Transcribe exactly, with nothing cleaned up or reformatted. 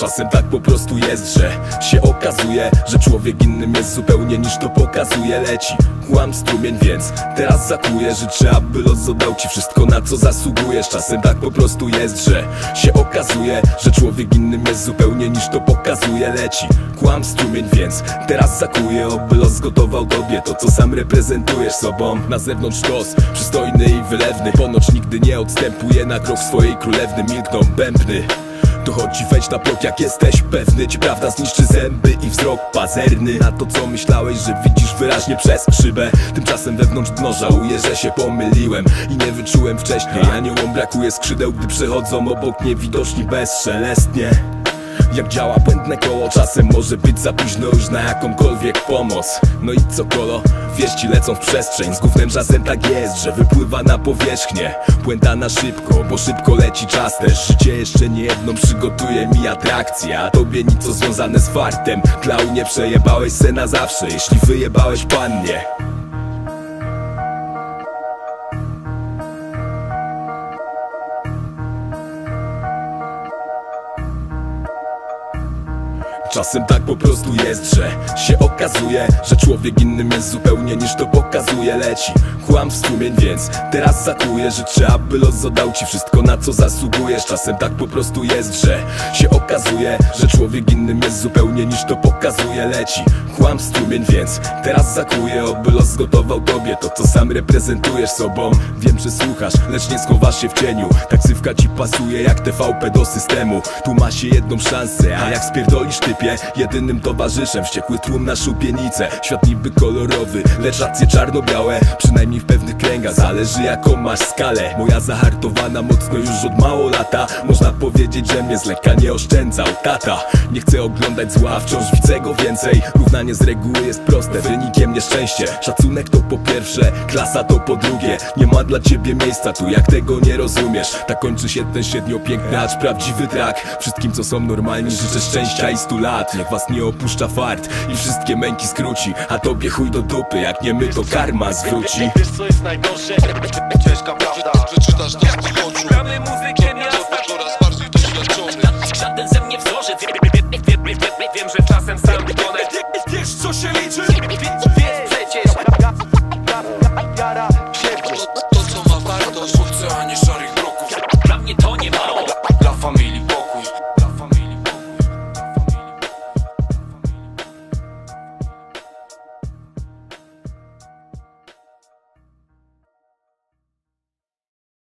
Czasem tak po prostu jest, że się okazuje, że człowiek innym jest zupełnie niż to pokazuje. Leci kłam strumień, więc teraz zakuję. Życzę, aby los oddał ci wszystko, na co zasługujesz. Czasem tak po prostu jest, że się okazuje, że człowiek innym jest zupełnie niż to pokazuje. Leci kłam strumień, więc teraz zakuję. Oby los gotował tobie to, co sam reprezentujesz sobą. Na zewnątrz los przystojny i wylewny, ponoć nigdy nie odstępuje na krok swojej królewny. Milkną bębny, tu chodzi wejść na blok, jak jesteś pewny. Ci prawda zniszczy zęby i wzrok pazerny na to, co myślałeś, że widzisz wyraźnie przez szybę. Tymczasem wewnątrz dno żałuję, że się pomyliłem i nie wyczułem wcześniej. Aniołom brakuje skrzydeł, gdy przechodzą obok niewidoczni bezszelestnie. Jak działa błędne koło, czasem może być za późno już na jakąkolwiek pomoc. No i co kolo? Wieści lecą w przestrzeń, z gównem czasem tak jest, że wypływa na powierzchnię. Błęda na szybko, bo szybko leci czas też. Życie jeszcze nie jedną przygotuje mi atrakcja, a tobie nic co związane z fartem. Klaunie, przejebałeś se na zawsze, jeśli wyjebałeś pannie. Czasem tak po prostu jest, że się okazuje, że człowiek innym jest zupełnie niż to pokazuje. Leci kłam w strumień, więc teraz zakuję. Życzę, aby los oddał ci wszystko, na co zasługujesz. Czasem tak po prostu jest, że się okazuje, że człowiek innym jest zupełnie niż to pokazuje. Leci kłam w strumień, więc teraz zakuję. Oby los gotował tobie to, co sam reprezentujesz sobą. Wiem, że słuchasz, lecz nie schowasz się w cieniu. Taksywka ci pasuje jak T V P do systemu. Tu ma się jedną szansę, a jak spierdolisz ty, jedynym towarzyszem wściekły tłum na szubienicę. Świat niby kolorowy, lecz racje czarno-białe. Przynajmniej w pewnych kręgach, zależy jaką masz skalę. Moja zahartowana mocno już od mało lata. Można powiedzieć, że mnie z lekka nie oszczędzał tata. Nie chcę oglądać zła, wciąż widzę go więcej. Równanie z reguły jest proste, wynikiem nieszczęście. Szacunek to po pierwsze, klasa to po drugie. Nie ma dla ciebie miejsca tu, jak tego nie rozumiesz. Tak kończy się ten średnio piękny, acz prawdziwy trak. Wszystkim co są normalni życzę szczęścia i stu lat. Niech was nie opuszcza fart i wszystkie męki skróci, a tobie chuj do dupy, jak nie my to karma zwróci. Wiesz co jest najgorsze? Ciężka prawda, że czytasz to w tych oczu. Gramy muzykiem jasna, coraz bardziej doświadczony. Żaden ze mnie wzorzec, wiem, że czasem sam wykonać. Wiesz co się liczy? Wiesz